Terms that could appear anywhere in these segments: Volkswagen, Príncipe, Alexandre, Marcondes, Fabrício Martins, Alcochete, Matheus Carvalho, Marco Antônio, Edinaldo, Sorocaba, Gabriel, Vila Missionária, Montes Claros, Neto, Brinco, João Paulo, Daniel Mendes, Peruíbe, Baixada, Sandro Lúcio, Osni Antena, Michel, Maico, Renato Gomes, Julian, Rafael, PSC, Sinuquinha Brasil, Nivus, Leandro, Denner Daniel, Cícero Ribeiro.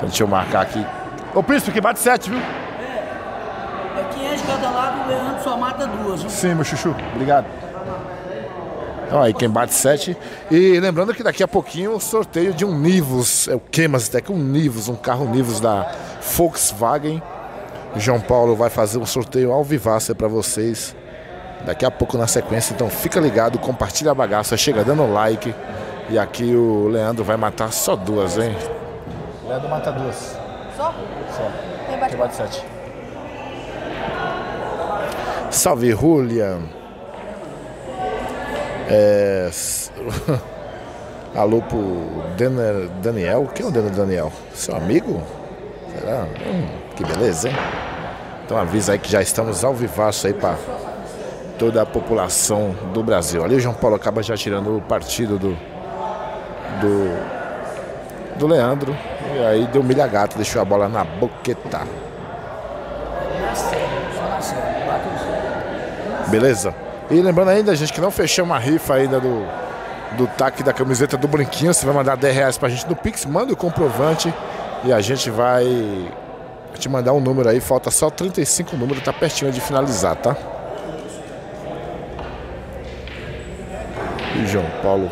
Então deixa eu marcar aqui. Ô, Príncipe, que bate 7, viu? É 500 de cada lado, o Leandro só mata 2. Viu? Sim, meu chuchu. Obrigado. Então aí, quem bate 7. E lembrando que daqui a pouquinho o sorteio de um Nivus. É o que, Mazitek? Um Nivus, um carro Nivus da Volkswagen. O João Paulo vai fazer um sorteio ao vivaço para vocês. Daqui a pouco na sequência, então fica ligado, compartilha a bagaça, chega dando like. E aqui o Leandro vai matar só 2, hein? Leandro mata 2. Só? Só. Quem bate 7. Salve, Julian. Alô pro Denner Daniel. Quem é o Denner Daniel? Seu amigo? Será? Que beleza, hein? Então avisa aí que já estamos ao vivaço aí pra toda a população do Brasil. Ali o João Paulo acaba já tirando o partido do Leandro. E aí deu milha gato, deixou a bola na boqueta. Beleza? E lembrando ainda, gente, que não fechamos a rifa ainda do taque da camiseta do Brinquinho. Você vai mandar 10 reais pra gente no Pix, manda o comprovante e a gente vai te mandar um número aí. Falta só 35 números, tá pertinho de finalizar, tá? E o João Paulo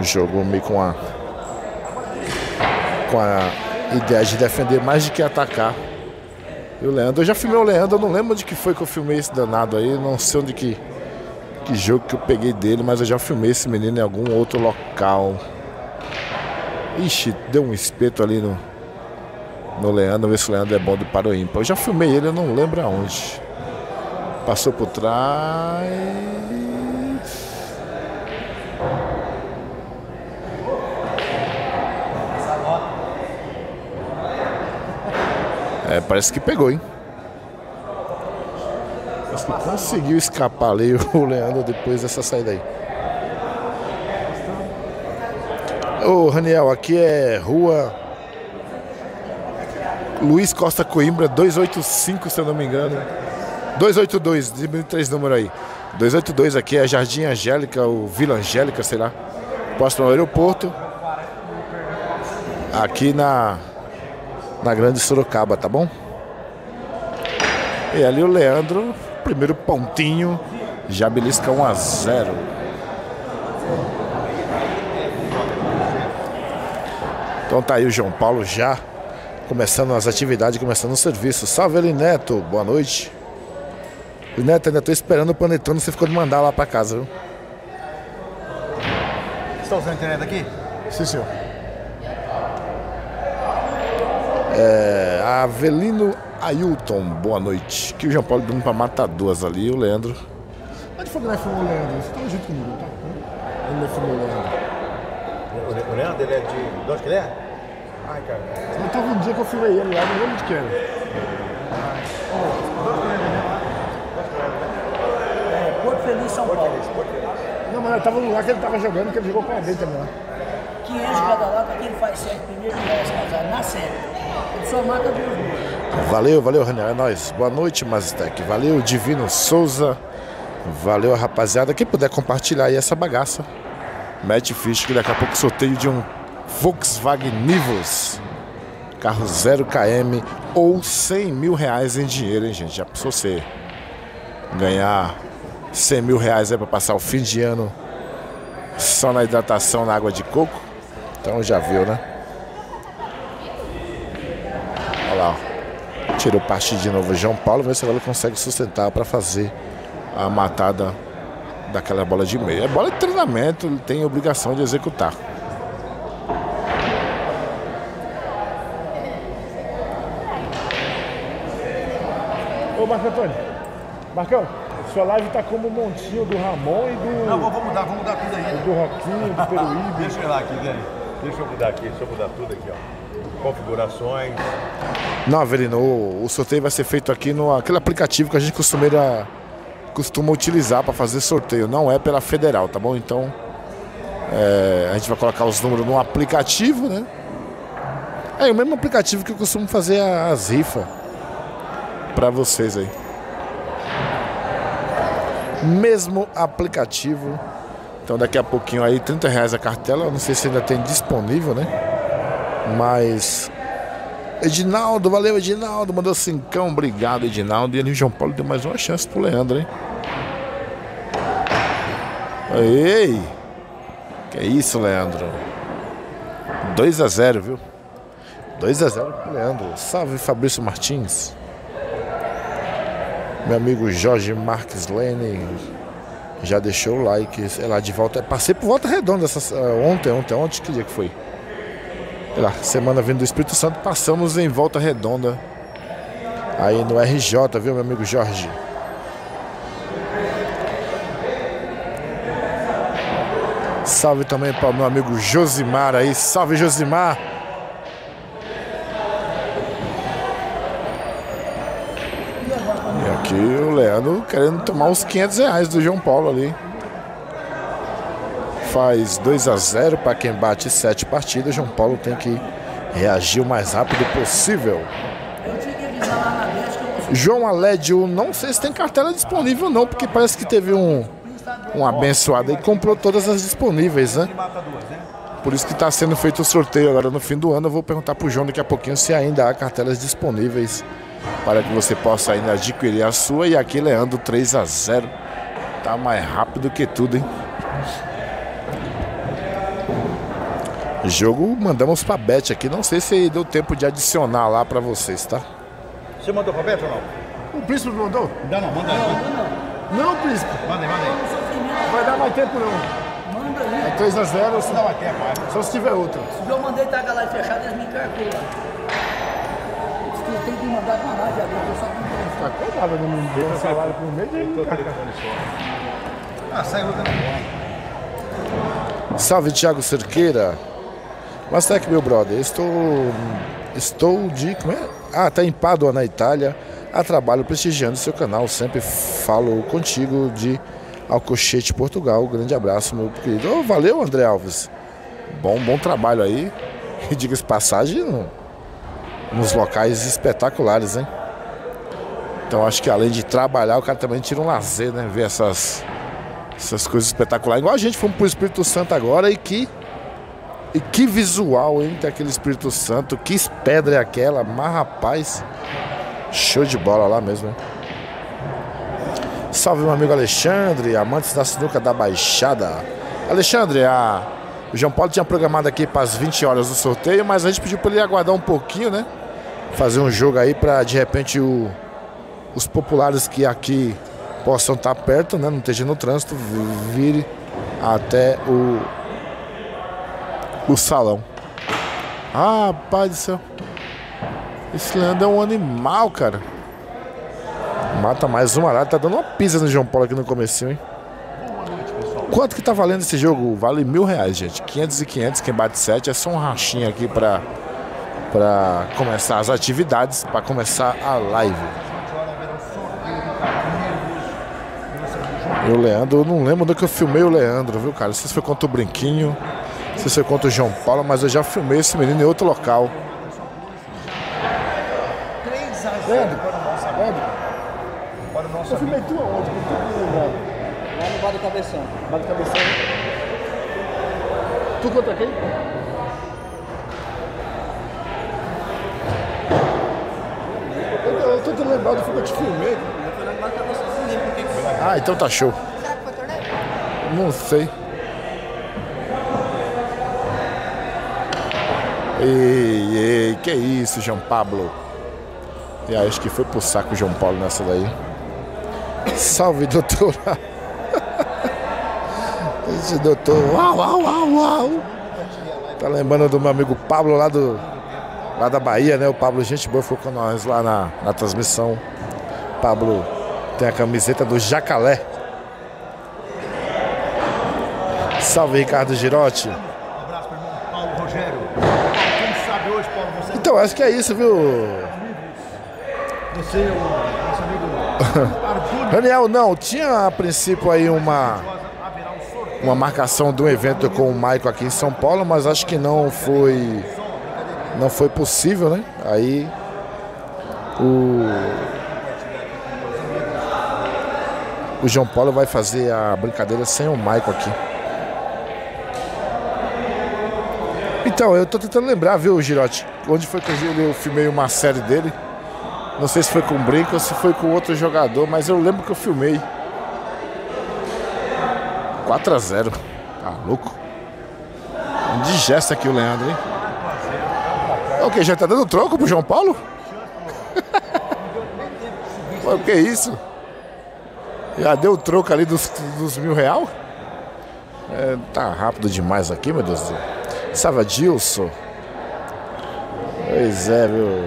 jogou meio com a ideia de defender mais do que atacar. E o Leandro, eu já filmei o Leandro, eu não lembro de que foi que eu filmei esse danado aí, não sei onde que jogo que eu peguei dele, mas eu já filmei esse menino em algum outro local. Ixi, deu um espeto ali no Leandro, ver se o Leandro é bom do para o ímpar. Eu já filmei ele, eu não lembro aonde. Passou por trás. É, parece que pegou, hein? Parece que conseguiu escapar ali o Leandro depois dessa saída aí. Ô, Raniel, aqui é rua Luiz Costa Coimbra, 285, se eu não me engano. 282, diminui 3 números aí. 282 aqui é Jardim Angélica, ou Vila Angélica, sei lá. Próximo ao aeroporto. Aqui na Grande Sorocaba, tá bom? E ali o Leandro, primeiro pontinho, já belisca 1 a 0. Então tá aí o João Paulo já começando as atividades, começando o serviço. Salve ele, Neto, boa noite. E Neto, ainda tô esperando o panetone, você ficou de mandar lá pra casa, viu? Estão usando a internet aqui? Sim, senhor. Avelino Ailton, boa noite. Que o João Paulo dando pra matar 2 ali, o Leandro. Onde foi que nós fomos, Leandro? Você tá junto comigo, tá? Onde nós fomos, Leandro? O Leandro, ele é de. De onde que ele é? Ai, cara. Não tava um dia que eu filmei ele lá, não lembro de quem era. Porto Feliz, São Paulo. Não, mas eu tava no lugar que ele tava jogando, que ele jogou com a dele também lá. 500 de cada lado, quem faz 7 primeiro vai se casar na série. Só mata 2. Valeu, valeu, Raniel, é nóis. Boa noite, Mazitek. Valeu, Divino Souza. Valeu, rapaziada. Quem puder compartilhar aí essa bagaça. Mete ficha que daqui a pouco sorteio de um Volkswagen Nivus. Carro 0 km ou 100 mil reais em dinheiro, hein, gente? Já pensou você ganhar 100 mil reais aí pra passar o fim de ano só na hidratação, na água de coco? Então já viu, né? Lá, ó. Tirou parte de novo João Paulo, vê se ele consegue sustentar para fazer a matada daquela bola de meia. É bola de treinamento, ele tem obrigação de executar. Ô, Marco Antônio, Marcão, sua live tá como o montinho do Ramon e do... Não, vou mudar tudo aí. Né? Do Roquinho, do Peruíbe. Deixa eu ir lá aqui, né? Deixa eu mudar tudo aqui, ó. Configurações. Não, Avelino, o sorteio vai ser feito aqui no aquele aplicativo que a gente costuma utilizar para fazer sorteio. Não é pela Federal, tá bom? Então a gente vai colocar os números no aplicativo, né? É o mesmo aplicativo que eu costumo fazer as rifas para vocês aí. Mesmo aplicativo. Então daqui a pouquinho aí 30 reais a cartela. Eu não sei se ainda tem disponível, né? Mas Edinaldo, valeu Edinaldo, mandou 5, obrigado Edinaldo. E ali o João Paulo deu mais uma chance pro Leandro, hein? Ei! Que isso, Leandro? 2-0, viu? 2-0 pro Leandro. Salve Fabrício Martins. Meu amigo Jorge Marques Lene já deixou o like, sei lá, de volta. Passei por Volta Redonda ontem, que dia que foi? Sei lá, semana vindo do Espírito Santo, passamos em Volta Redonda, aí no RJ, viu, meu amigo Jorge? Salve também para o meu amigo Josimar aí, salve Josimar! E aqui o Leandro querendo tomar os R$500 do João Paulo ali. Faz 2-0 para quem bate 7 partidas. João Paulo tem que reagir o mais rápido possível. João Alédio, não sei se tem cartela disponível não, porque parece que teve um abençoado e comprou todas as disponíveis, né? Por isso que está sendo feito o sorteio agora no fim do ano. Eu vou perguntar para o João daqui a pouquinho se ainda há cartelas disponíveis para que você possa ainda adquirir a sua. E aqui Leandro 3-0. Tá mais rápido que tudo, hein? Jogo mandamos pra Bete aqui. Não sei se deu tempo de adicionar lá pra vocês, tá? Você mandou pra Bete ou não? O Príncipe mandou? Não, não, manda aí. Não, Príncipe. Manda aí, manda aí. Vai dar mais tempo não. Manda aí. É 3-0, se dá mais tempo. Só se tiver outra. Se eu mandei tá a galera fechada, eles me encarculam. Eu tenho que mandar pra lá, Jader. Eu só comprei. Tá acordado, não me deu salário por mês, ele me encarcula. Ah, saiu outra. Salve, Thiago Cerqueira. Mazitek, meu brother, estou de... Como é? Ah, tá em Pádua, na Itália, a trabalho prestigiando seu canal. Sempre falo contigo de Alcochete, Portugal. Grande abraço, meu querido. Oh, valeu, André Alves. Bom trabalho aí. E diga-se passagem nos locais espetaculares, hein? Então acho que além de trabalhar, o cara também tira um lazer, né? Ver essas coisas espetaculares. Igual a gente fomos pro Espírito Santo agora e que... E que visual, hein? Tem aquele Espírito Santo. Que pedra é aquela? Mas, rapaz, show de bola lá mesmo, hein? Salve, meu amigo Alexandre, amantes da sinuca da Baixada. Alexandre, o João Paulo tinha programado aqui para as 20 horas do sorteio, mas a gente pediu para ele aguardar um pouquinho, né? Fazer um jogo aí para, de repente, os populares que aqui possam estar perto, né? Não esteja no trânsito, vire até o salão. Ah, rapaz do céu. Esse Leandro é um animal, cara. Mata mais uma arada. Tá dando uma pisa no João Paulo aqui no comecinho, hein? Quanto que tá valendo esse jogo? Vale R$1.000, gente. 500 e 500. Quem bate 7. É só um rachinho aqui pra começar as atividades, pra começar a live. E o Leandro, eu não lembro do que eu filmei o Leandro, viu, cara? Não sei se foi contra o Brinquinho, não sei se eu conto o João Paulo, mas eu já filmei esse menino em outro local. Eu filmei tu aonde? Lá no Bar do Cabeção. Bar do Cabeção. Tu contra quem? Eu tô tentando lembrar do filme que eu te filmei. Ah, então tá show. Não sei. Ei, que isso, João Pablo. E aí, acho que foi pro saco o João Paulo nessa daí. Salve, doutora. Esse doutor. Uau. Tá lembrando do meu amigo Pablo lá da Bahia, né? O Pablo, gente boa, ficou com nós lá na transmissão. Pablo tem a camiseta do Jacaré. Salve, Ricardo Girotti. Então, acho que é isso, viu? Você é o nosso amigo Raniel, não, tinha a princípio aí uma marcação de um evento com o Maico aqui em São Paulo, mas acho que não foi possível, né? Aí o João Paulo vai fazer a brincadeira sem o Maico aqui. Então, eu tô tentando lembrar, viu, Girotti? Onde foi que eu filmei uma série dele? Não sei se foi com o Brinco ou se foi com outro jogador, mas eu lembro que eu filmei. 4 a 0. Tá louco? Indigesta aqui o Leandro, hein? Ok, já tá dando troco pro João Paulo? O que é isso? Já deu o troco ali dos R$1.000? É, tá rápido demais aqui, meu Deus do céu. Salve Adilson. Pois é, meu.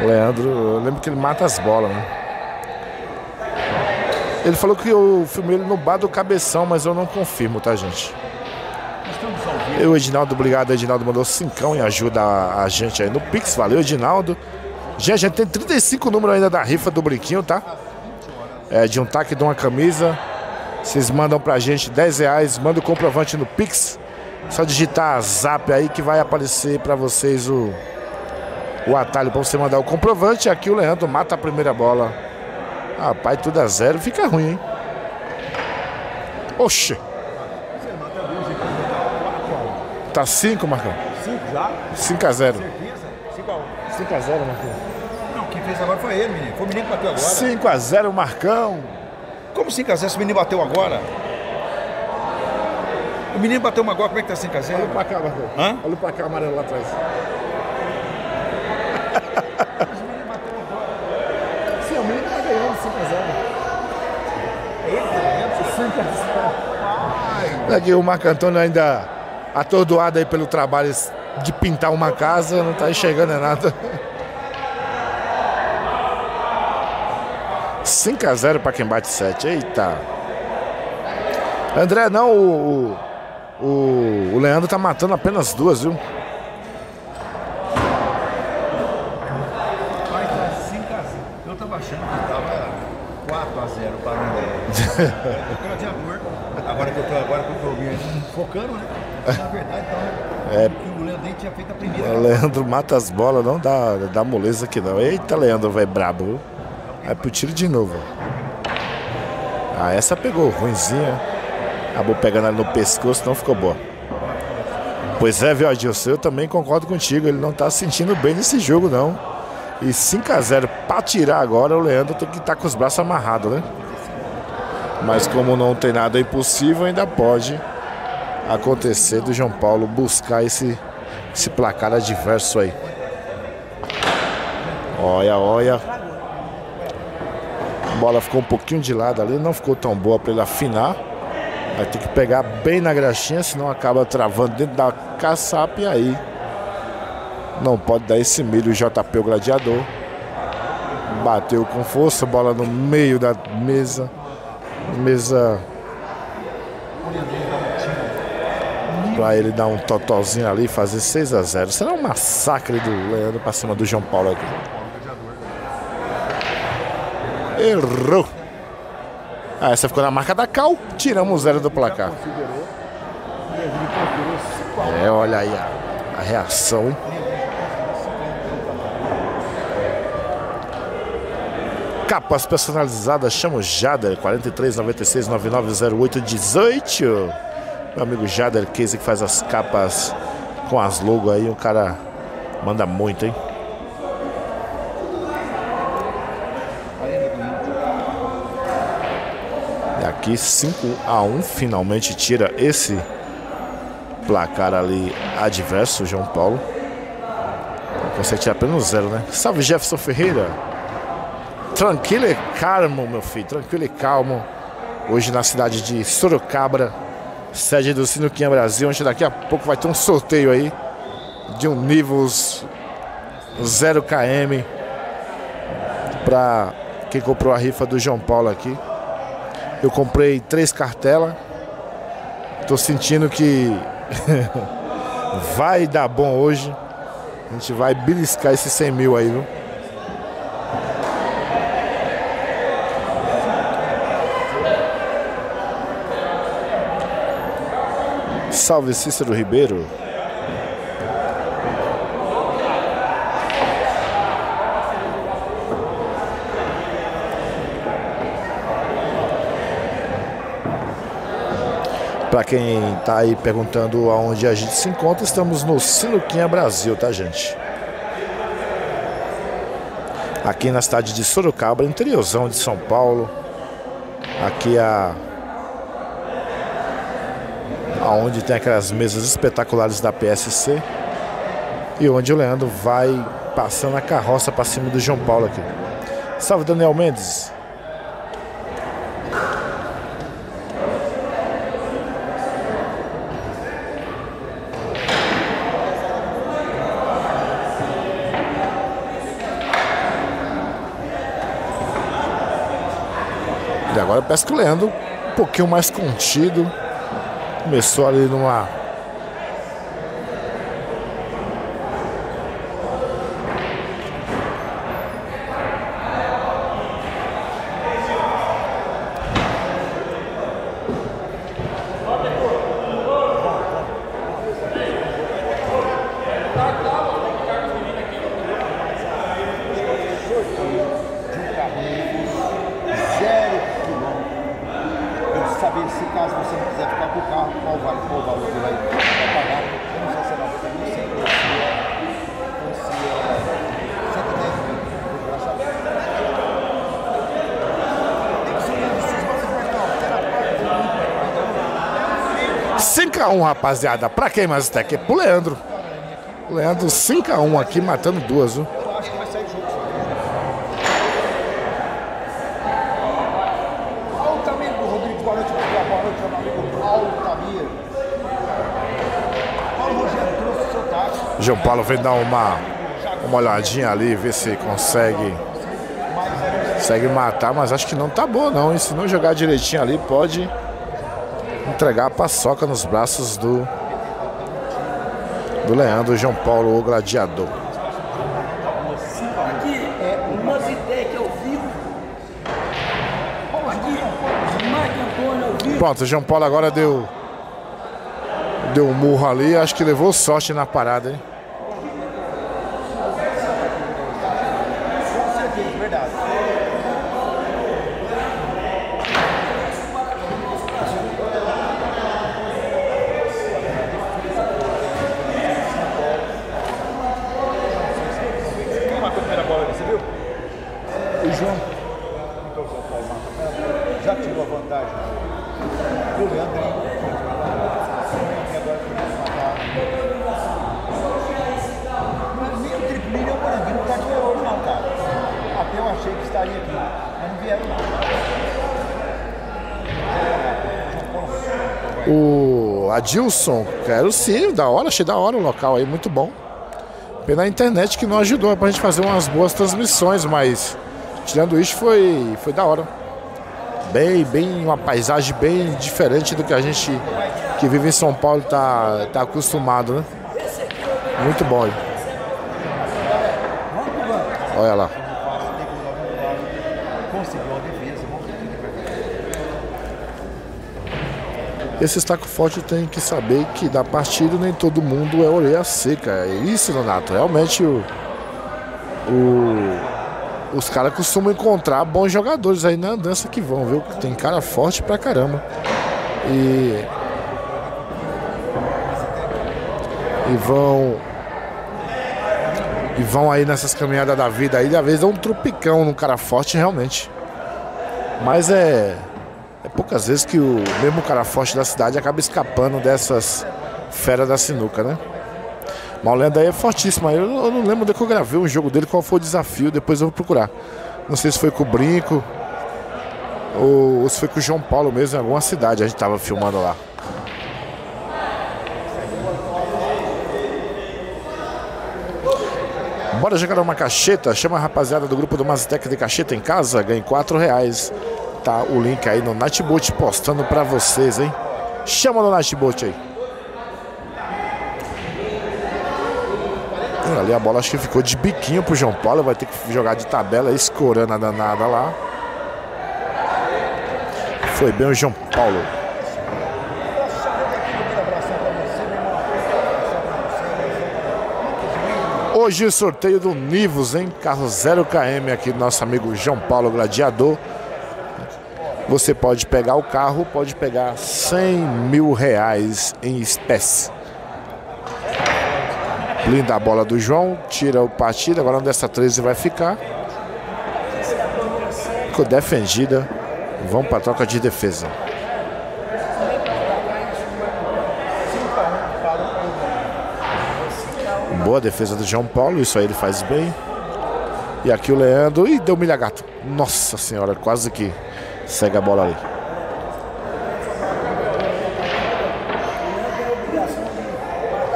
Leandro, eu lembro que ele mata as bolas, né? Ele falou que eu filmei ele no bar do Cabeção, mas eu não confirmo, tá, gente? Eu, Edinaldo, obrigado. Edinaldo mandou 5 e ajuda a gente aí no Pix. Valeu, Edinaldo. Já, a gente tem 35 números ainda da rifa do Brinquinho, tá? É, de um taque, de uma camisa. Vocês mandam pra gente 10 reais, manda o comprovante no Pix. Só digitar Zap aí que vai aparecer pra vocês o atalho pra você mandar o comprovante. Aqui o Leandro mata a primeira bola. Rapaz, tudo a zero, fica ruim, hein? Oxe! Tá 5, Marcão? 5 já? 5 a 0. Certeza? 5 a 1. 5 a 0, Marcão. Não, quem fez agora foi ele, menino. Foi o menino que bateu agora. 5 a 0, Marcão. Como 5 a 0 esse menino bateu agora? O menino bateu uma agora, como é que tá 5 a 0? Olha pra cá, Marcão. Hã? Olha pra cá, amarelo lá atrás. Mas o menino bateu agora. Sim, o menino tá ganhando 5 a 0. É ele tá ganhando 5 a 0. Aqui o Marco Antônio ainda atordoado aí pelo trabalho de pintar uma casa, não tá enxergando nada. 5 a 0 para quem bate 7. Eita. André, não, o Leandro tá matando apenas 2, viu? Vai dar 5 a 0. Eu tava achando que tava 4 a 0 para o André. Eu tô de amor. Agora que eu tô me focando, né? Na verdade, então, o Leandro nem tinha feito a primeira. O Leandro mata as bolas, não dá moleza aqui não. Eita, Leandro, vai brabo. Vai pro tiro de novo. Ah, essa pegou ruimzinha. Acabou pegando ali no pescoço, não ficou boa. Pois é, viu, Adilson? Eu também concordo contigo. Ele não tá se sentindo bem nesse jogo, não. E 5 a 0 pra tirar agora, o Leandro tem que estar com os braços amarrados, né? Mas como não tem nada impossível, ainda pode acontecer do João Paulo buscar esse placar adverso aí. Olha, olha. A bola ficou um pouquinho de lado ali, não ficou tão boa para ele afinar. Vai ter que pegar bem na graxinha, senão acaba travando dentro da caçapa e aí não pode dar esse milho. O JP, o gladiador, bateu com força, bola no meio da mesa. Mesa pra ele dar um totozinho ali e fazer 6 a 0. Será um massacre do Leandro pra cima do João Paulo aqui. Errou. Ah, essa ficou na marca da Cal. Tiramos 0 do placar. É, olha aí a reação, hein? Capas personalizadas, chama o Jader, 4396990818. Meu amigo Jader, Casey, que faz as capas com as logos aí, o cara manda muito, hein? E aqui 5 a 1, finalmente tira esse placar ali adverso, João Paulo. Consegue tirar apenas 0, né? Salve Jefferson Ferreira. Tranquilo e calmo, meu filho. Tranquilo e calmo. Hoje na cidade de Sorocaba, sede do Sinuquinha Brasil, onde daqui a pouco vai ter um sorteio aí de um Nivus 0 km para quem comprou a rifa do João Paulo aqui. Eu comprei 3 cartelas. Tô sentindo que vai dar bom hoje. A gente vai beliscar esses 100 mil aí, viu? Salve Cícero Ribeiro. Para quem tá aí perguntando aonde a gente se encontra, estamos no Sinuquinha Brasil, tá, gente? Aqui na cidade de Sorocaba, interiorzão de São Paulo. Aqui aonde tem aquelas mesas espetaculares da PSC. E onde o Leandro vai passando a carroça para cima do João Paulo aqui. Salve, Daniel Mendes. E agora parece que o Leandro, um pouquinho mais contido, começou ali numa... Rapaziada, pra quem mais até aqui? Pro Leandro. Leandro 5-1 aqui, matando duas, viu? João Paulo vem dar uma olhadinha ali, ver se consegue matar, mas acho que não tá boa não, e se não jogar direitinho ali, pode entregar a paçoca nos braços do Leandro. João Paulo, o gladiador. Aqui é o Mazitek ao vivo. Aqui é o Marco Antônio ao vivo. Pronto, o João Paulo agora deu um murro ali, acho que levou sorte na parada, hein? Adilson, quero sim, da hora, achei da hora o local aí, muito bom. Pela internet que não ajudou pra gente fazer umas boas transmissões, mas tirando isso foi da hora. Bem, uma paisagem bem diferente do que a gente que vive em São Paulo tá acostumado, né? Muito bom aí. Olha lá. Esse estaco forte tem que saber que da partida nem todo mundo é orelha seca. É isso, Donato. Realmente os caras costumam encontrar bons jogadores aí na andança que vão, viu? Tem cara forte pra caramba. E vão aí nessas caminhadas da vida aí, da vez dá um tropicão num cara forte realmente. Mas é poucas vezes que o mesmo cara forte da cidade acaba escapando dessas feras da sinuca, né? Mas o Leandro aí é fortíssimo. Eu não lembro de que eu gravei um jogo dele, qual foi o desafio, depois eu vou procurar. Não sei se foi com o Brinco ou se foi com o João Paulo mesmo, em alguma cidade a gente tava filmando lá. Bora jogar uma cacheta, chama a rapaziada do grupo do Mazitek de cacheta em casa, ganha R$4. Tá o link aí no Nightbot postando pra vocês, hein? Chama no Nightbot aí. Ali a bola acho que ficou de biquinho pro João Paulo. Vai ter que jogar de tabela, escorando a danada lá. Foi bem o João Paulo. Hoje o sorteio do Nivus, hein? Carro 0 km aqui do nosso amigo João Paulo Gladiador. Você pode pegar o carro, pode pegar 100 mil reais em espécie. Linda a bola do João, tira o partido, agora dessa 13 vai ficar. Ficou defendida, vamos para a troca de defesa. Boa defesa do João Paulo, isso aí ele faz bem. E aqui o Leandro, e deu milha gato. Nossa senhora, quase que segue a bola ali.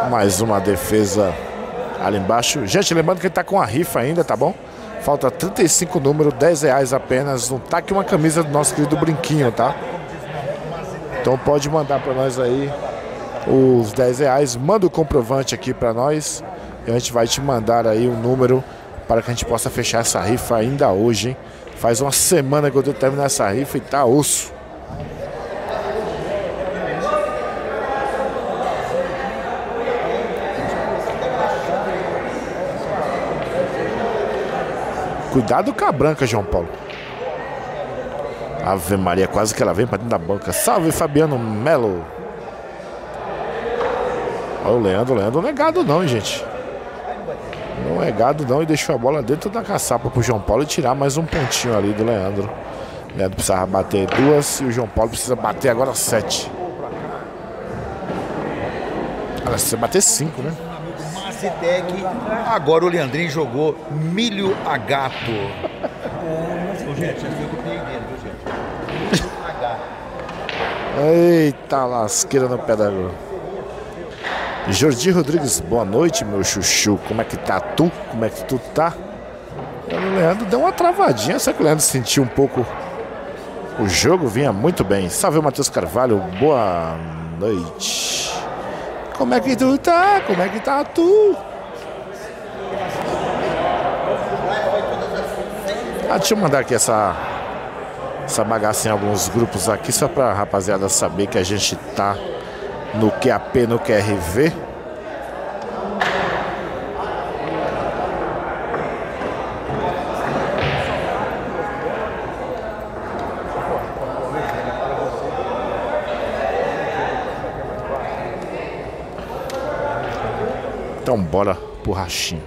Mais uma defesa ali embaixo. Gente, lembrando que ele tá com a rifa ainda, tá bom? Falta 35 números, 10 reais apenas. Um taque e uma camisa do nosso querido Brinquinho, tá? Então pode mandar para nós aí os 10 reais. Manda o comprovante aqui para nós. E a gente vai te mandar aí um número para que a gente possa fechar essa rifa ainda hoje, hein? Faz uma semana que eu tô terminando essa rifa e tá osso. Cuidado com a branca, João Paulo. Ave Maria, quase que ela vem para dentro da banca. Salve, Fabiano Melo. Olha o Leandro, não é gado não, gente. Não é gado não, e deixou a bola dentro da caçapa pro João Paulo e tirar mais um pontinho ali do Leandro. O Leandro precisava bater 2 e o João Paulo precisa bater agora 7. Ela precisa bater 5, né? Agora o Leandrinho jogou milho a gato. Eita lasqueira no pedagogo. Jordi Rodrigues, boa noite, meu chuchu. Como é que tá tu? Como é que tu tá? O Leandro deu uma travadinha. Será que o Leandro sentiu um pouco? O jogo vinha muito bem. Salve, Matheus Carvalho, boa noite. Como é que tu tá? Como é que tá tu? Ah, deixa eu mandar aqui essa bagaça em alguns grupos aqui, só pra rapaziada saber que a gente tá no QAP, no QRV. Então bora pro rachinho.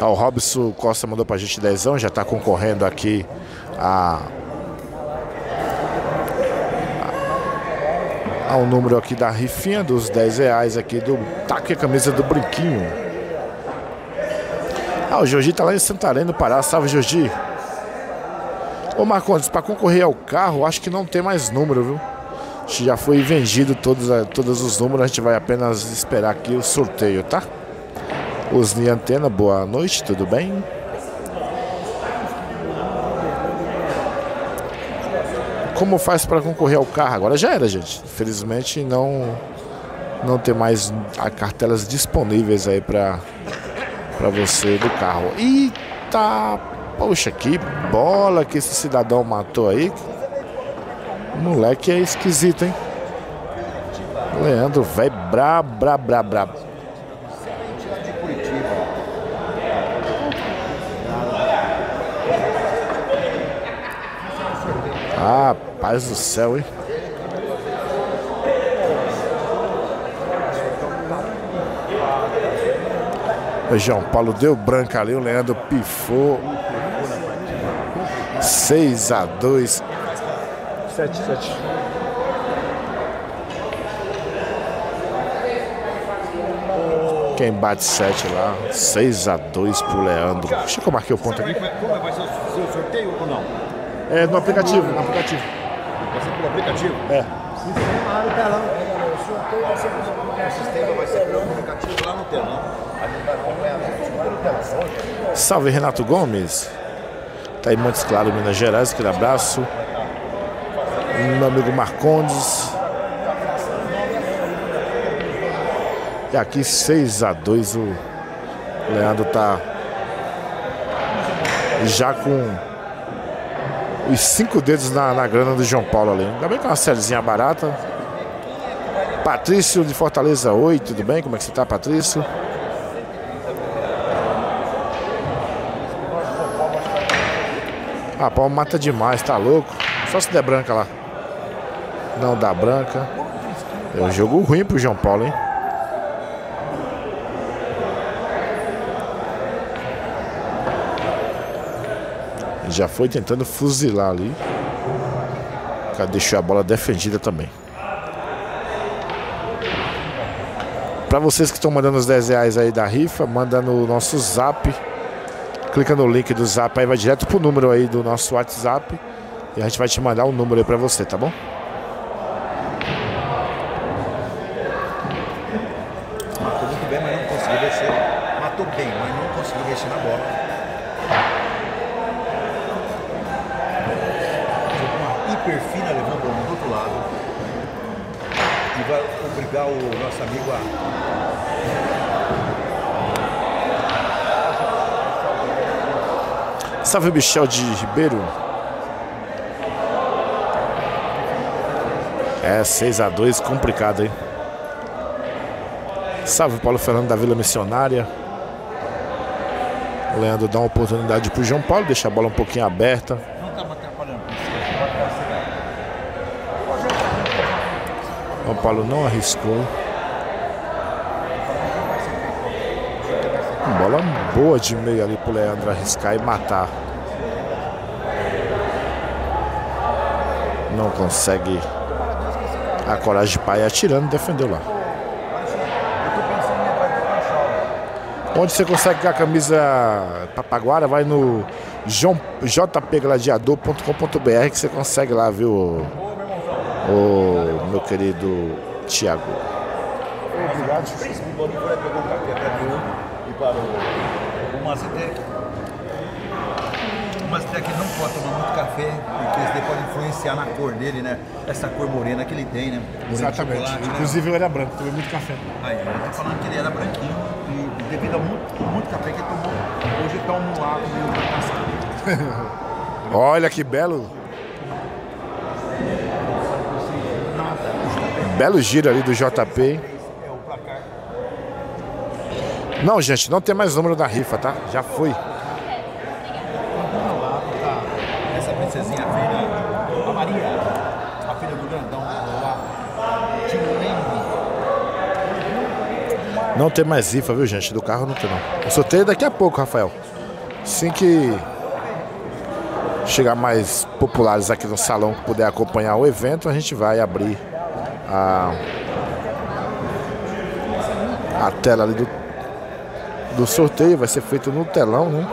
O Robson Costa mandou pra gente 10ão, já tá concorrendo aqui ao número aqui da rifinha dos 10 reais aqui do taque a camisa do Brinquinho. O Jogi tá lá em Santarém, no Pará. Salve, Jogi. Ô Marcondes, pra concorrer ao carro, acho que não tem mais número, viu? Já foi vendido todos os números, a gente vai apenas esperar aqui o sorteio, tá? Osni Antena, boa noite, tudo bem? Como faz para concorrer ao carro? Agora já era, gente. Infelizmente não tem mais cartelas disponíveis aí para você do carro. Eita, poxa, que bola que esse cidadão matou aí. O moleque é esquisito, hein? Leandro, velho, brabo. Ah, paz do céu, hein? O João Paulo deu branca ali, o Leandro pifou. 6-2. 7-7. Quem bate 7 lá, 6-2 pro Leandro. Deixa eu marcar o ponto aqui. Como vai ser o seu sorteio ou não? É, no aplicativo, Vai ser pelo aplicativo? É. Salve, Renato Gomes. Tá aí em Montes Claros, Minas Gerais, aquele abraço. Meu amigo Marcondes. E aqui 6-2, o Leandro tá já com os 5 dedos na grana do João Paulo ali. Ainda bem que é uma sériezinha barata. Patrício de Fortaleza. Oi, tudo bem? Como é que você tá, Patrício? Ah, pau mata demais, tá louco? Só se der branca lá. Não dá branca. É um jogo ruim pro João Paulo, hein? Já foi tentando fuzilar ali. O cara deixou a bola defendida também. Para vocês que estão mandando os 10 reais aí da rifa, manda no nosso zap. Clica no link do zap aí, vai direto pro número aí do nosso WhatsApp. E a gente vai te mandar um número aí para você, tá bom? Matou muito bem, mas não conseguiu descer. Matou bem, mas não conseguiu descer na bola. Perfina levando do outro lado e vai obrigar o nosso amigo a... Salve, Michel de Ribeiro. É, 6 a 2, complicado, hein? Salve, Paulo Fernando da Vila Missionária. O Leandro dá uma oportunidade pro João Paulo, deixa a bola um pouquinho aberta. João Paulo não arriscou. Bola boa de meio ali pro Leandro arriscar e matar. Não consegue. A coragem de pai atirando, defendeu lá. Onde você consegue a camisa Papaguara, vai no jpgladiador.com.br que você consegue lá, viu? Ô, meu querido Thiago. Obrigado. O Príncipe pegou um café até de ouro e parou. O Mazitek. O Mazitek não pode tomar muito café, porque isso pode influenciar na cor dele, né? Essa cor morena que ele tem, né? Exatamente. Inclusive eu era branco, tomei muito café. Aí, ele tá falando que ele era branquinho e devido a muito café que ele tomou, hoje tá um lado meio fracassado. Olha que belo. Belo giro ali do JP. Não, gente, não tem mais número da rifa, tá? Já foi. Essa princesinha, a Maria, a filha do grandão. Não tem mais rifa, viu, gente? Do carro não tem, não. O sorteio é daqui a pouco, Rafael. Assim que chegar mais populares aqui no salão que puder acompanhar o evento, a gente vai abrir a tela ali do sorteio. Vai ser feito no telão, né?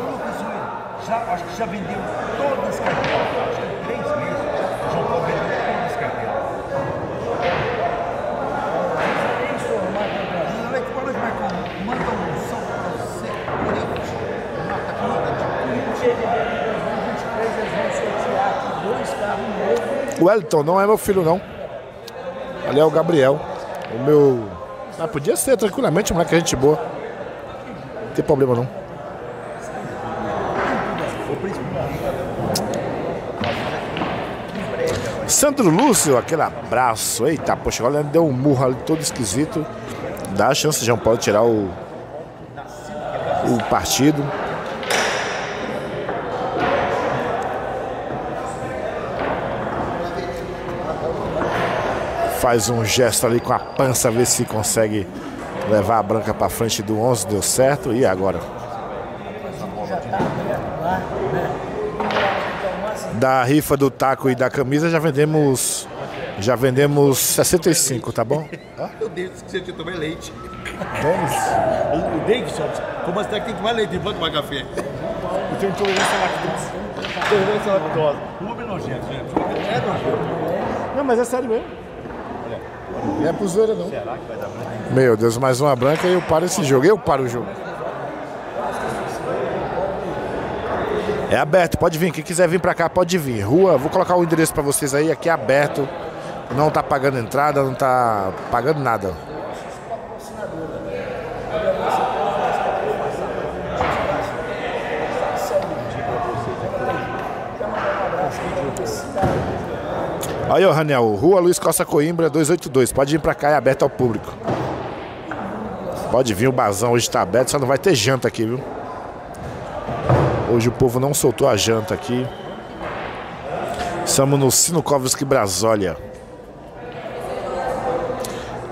Acho que já vendeu todas as cartelas. Acho que em 3 meses o João Paulo vendeu todas as cartelas. O Elton não é meu filho, não. Ali é o Gabriel, o meu... Ah, podia ser tranquilamente, moleque, é gente boa. Não tem problema, não. Sandro Lúcio, aquele abraço. Eita, poxa, olha, deu um murro ali todo esquisito. Dá a chance de João Paulo tirar o partido. Faz um gesto ali com a pança, ver se consegue levar a branca para frente do 11, deu certo. E agora? Da rifa do taco e da camisa já vendemos 65, tá bom? Meu Deus, esqueci de tomar leite. O Davidson, como você tem que tomar leite, pode tomar café. Eu tenho intolerância à lactose. Intolerância à lactose. Não é nojento, gente. É nojento. Não, mas é sério mesmo. Não é pro zoeira, não. Será que vai dar branca? Meu Deus, mais uma branca e eu paro esse jogo. Eu paro o jogo. É aberto, pode vir. Quem quiser vir pra cá, pode vir. Rua, vou colocar o endereço pra vocês aí. Aqui é aberto. Não tá pagando entrada, não tá pagando nada. Aí, ó, Raniel, Rua Luiz Costa Coimbra, 282. Pode ir pra cá, é aberto ao público. Pode vir, o bazão hoje tá aberto, só não vai ter janta aqui, viu? Hoje o povo não soltou a janta aqui. Estamos no Sinukovski Brasólia.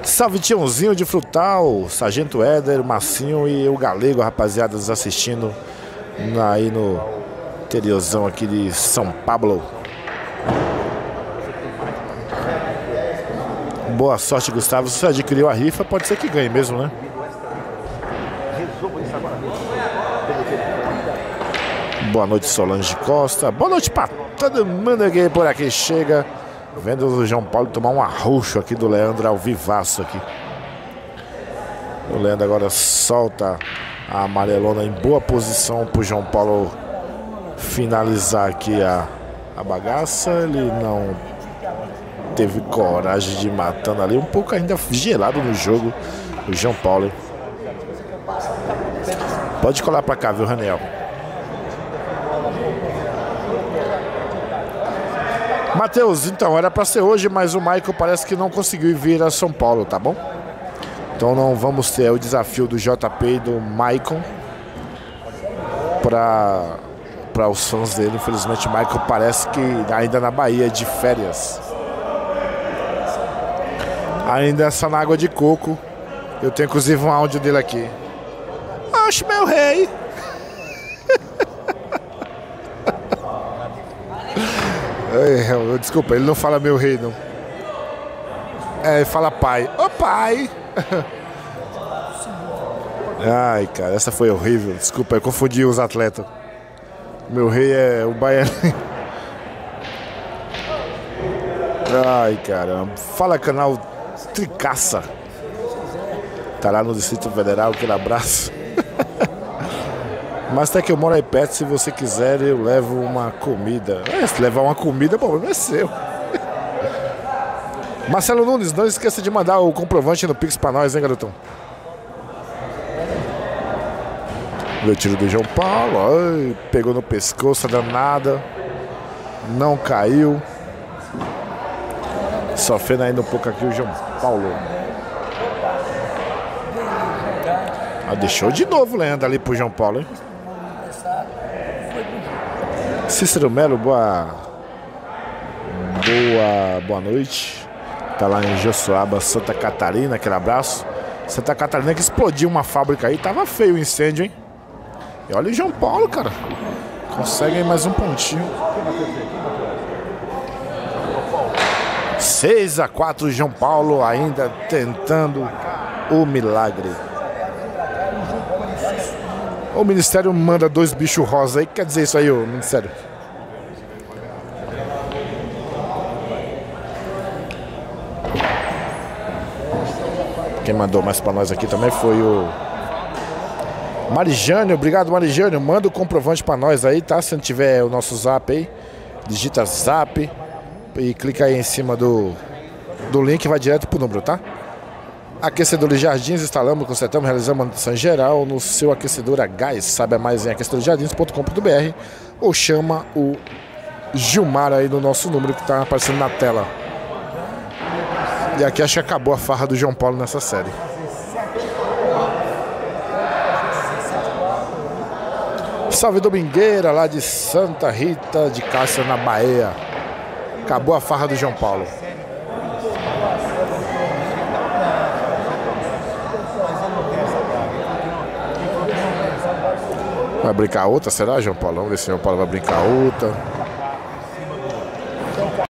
Salve Tiãozinho de Frutal, Sargento Éder, Massinho e o Galego, rapaziada, nos assistindo aí no interiorzão aqui de São Paulo. Boa sorte, Gustavo. Se você adquiriu a rifa, pode ser que ganhe mesmo, né? Boa noite, Solange Costa. Boa noite pra todo mundo que por aqui chega. Vendo o João Paulo tomar um arroxo aqui do Leandro ao vivaço aqui. O Leandro agora solta a amarelona em boa posição pro João Paulo finalizar aqui a bagaça. Ele não teve coragem de ir matando ali. Um pouco ainda gelado no jogo o João Paulo. Pode colar pra cá, viu, Raniel? Matheus, então, era pra ser hoje, mas o Maico parece que não conseguiu vir a São Paulo, tá bom? Então não vamos ter o desafio do JP e do Maicon para os fãs dele. Infelizmente o Maicon parece que ainda na Bahia, de férias. Ainda essa na água de coco. Eu tenho inclusive um áudio dele aqui. Oxe, meu rei! Desculpa, ele não fala meu rei, não. É, ele fala pai. Ô, pai! Ai, cara, essa foi horrível. Desculpa, eu confundi os atletas. Meu rei é o baiano. Ai, caramba. Fala, canal Tricaça. Tá lá no Distrito Federal, aquele abraço. Mas até que eu moro aí perto, se você quiser, eu levo uma comida. É, se levar uma comida, o problema é seu. Marcelo Nunes, não esqueça de mandar o comprovante no Pix pra nós, hein, garotão? Meu tiro do João Paulo. Ai, pegou no pescoço, danada. Não caiu. Sofrendo ainda um pouco aqui o João Paulo. Ah, deixou de novo o Leandro ali pro João Paulo, hein? Cícero Melo, boa noite. Tá lá em Joçoaba, Santa Catarina, aquele abraço. Santa Catarina que explodiu uma fábrica aí, tava feio o incêndio, hein? E olha o João Paulo, cara. Consegue aí mais um pontinho. 6-4, João Paulo ainda tentando o milagre. O Ministério manda dois bichos rosa aí. Quer dizer isso aí, o Ministério? Quem mandou mais pra nós aqui também foi o Marijânio. Obrigado, Marijânio. Manda o comprovante pra nós aí, tá? Se não tiver o nosso zap aí, digita zap e clica aí em cima do link, vai direto pro número, tá? Aquecedores Jardins, instalamos, consertamos, realizamos manutenção geral no seu aquecedor a gás. Saiba mais em aquecedorjardins.com.br ou chama o Gilmar aí no nosso número que está aparecendo na tela. E aqui acho que acabou a farra do João Paulo nessa série. Salve Domingueira, lá de Santa Rita de Cássia, na Bahia. Acabou a farra do João Paulo. Vai brincar outra, será, João Paulo? Vamos ver se o João Paulo vai brincar outra.